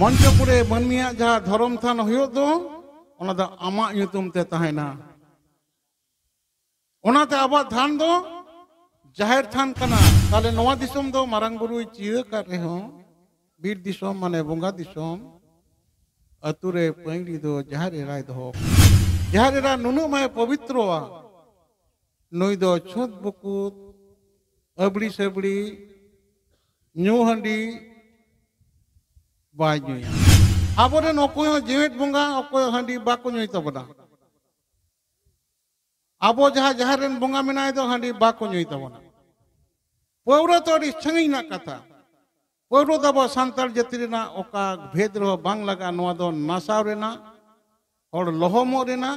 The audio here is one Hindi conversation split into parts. मंचपुरे मानमिया जहाँ धर्म थान आमाते अब थान दो जाहिर थान दो मारांग बुरु चिया कर रहे हो बीर दिसों माने बंगा दिसों अतुरे पैंगली दो जाहिर एराय दो जाहिर एरा नुनु माय पवित्र वा नुई दो छुत बुकुत अबड़ी सबड़ी न्यू हंडी बाय नुया आबोरे नोको जेवेट बंगा ओको हंडी बाको नुई तबना आबो जहा जाहिरन बंगा मेनाय दो हंडी बाको नुई तबना पौरो तोरी छंगई ना कथा पौरो दबो संताल जति रेना ओका भेद रो बांग लगा नोआ दो नासाव रेना और लोहमो रेना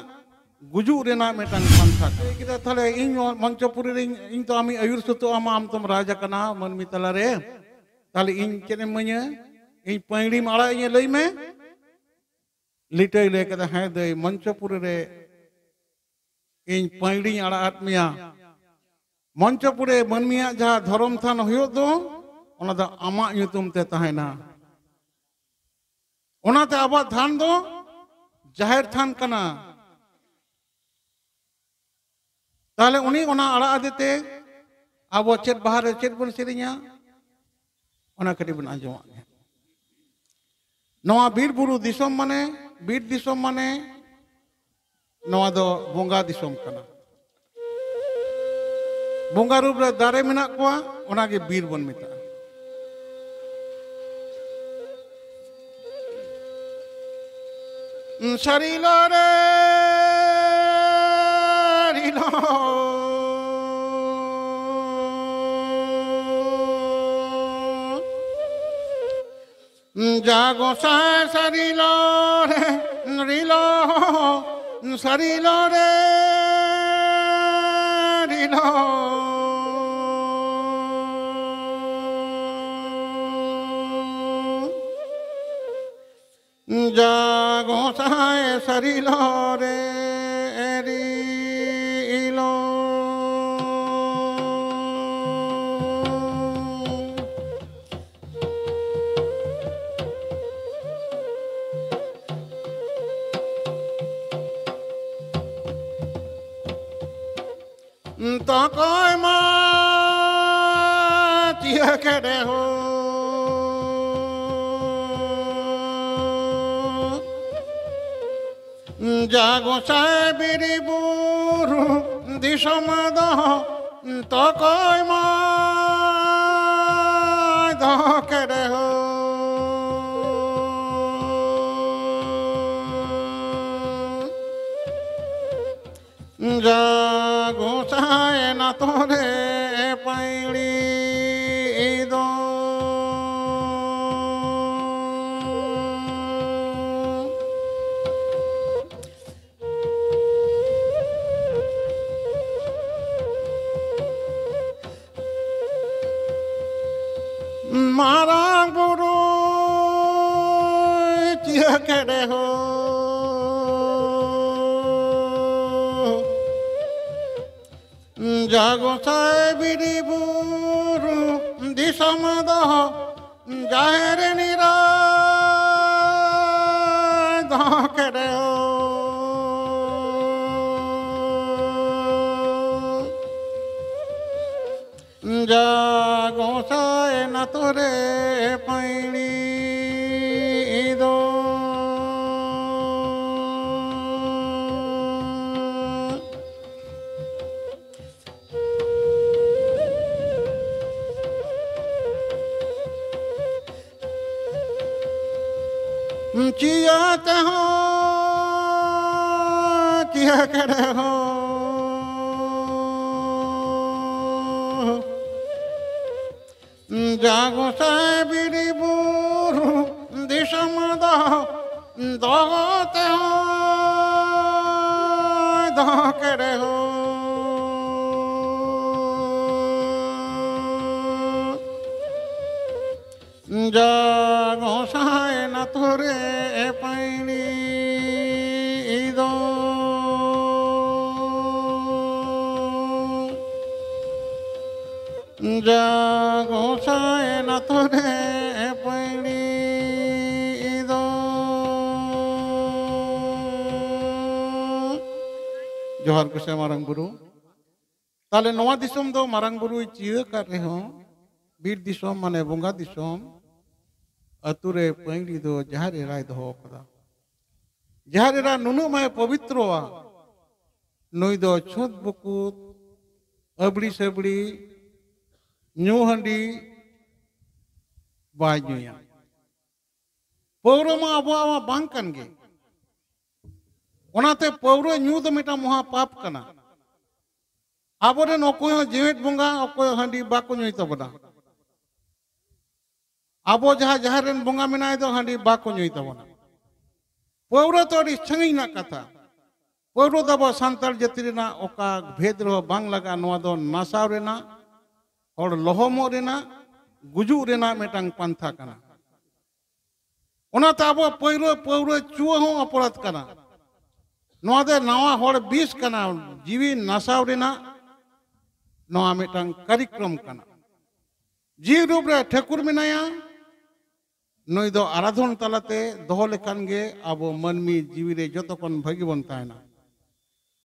गुजू रेना मेटांग पंथा किदा थाले इन मंचपुरी रे इन तो आमी आयुर सुतो आमा आम तुम राजा कना मनमी तला रे ताले इन केने मने इन पैड़ी मारा ये लई में लिटे ले कदा है दे मंचपुरी रे इन पैड़ी आड़ा आत्मिया मंचपुरे मनमिया जहा धर्म थान होयो दो ओना दा आमा युतुम ते तहना ओना ते अब थान दो जाहिर थान कना ताले उनी ओना आड़ा आदेते अब चेत बाहर चेत बन सेरिया ओना कटी बन आजवा नवा बीर बुरु दिसम माने बीर दिसम माने नवा दो बंगा दिसम कना बंगा रूप रे दारे मेना कोआ ओना के बीर बन मिता सारी लारे जागो सारी लारे जागो सारी लारे ताकाय मां चिया करे हो जागो साबिरी बुरु दिसमदा ताकाय मां दा करे हो जागो साए ना तोरे पैड़ी दो मारा गुरु चिया करे हो जागो साबिरी बुरु दिसमदा जाहिर निराय दा करे हो जागो साए ना तोरे पैड़ी चिया करे हो जागो साबिरी बुरु दिसमदा दगते हो दा करे हो जागो साए ना तोरे पैड़ी दो जागो साए ना तोरे पैड़ी जोहार कुशा मारंग बुरु ताले नवा दिसोम दो मारंग बुरु चिया कर रहे हो बीर दिसोम माने बंगा दिसोम अतुरे पंगली दो जहारे राय दो होकदा जहारे रा नुनु माय पवित्रोवा नोई दो छुत बुकुत अबड़ी सबड़ी न्यूहंडी बाजुया पौरमा अबुआवा बांग कनगे उनाते पौरो न्यू दो मिटा मोहा पाप कना आबोरे नोको जीवित बंगा ओको हांडी बाको न्यूई तबना आबो जहा जहारेन बंगा मेनाय दो हांडी बाको न्यूई तबना पौरो तो अडी छंगई ना कथा पौरो दबो संताल जतिरेना ओका भेद रहो बांग लगा नोआ दो नासाव रेना और लोहोमो रेना गुजू रेना मेटांग पंथा कना उनाते आबो पौरो पौरो चुआ हो अपराध कना नोदे नवा होड़ बीस कना जीवी नासाव रेना नोआ मेटांग कार्यक्रम कना जीव रूप रे ठाकुर मेनाया नोई दो आराधन तलाते दोहो लेखान गे आबो मनमी जीवी रे जतोखन भागी बन तायना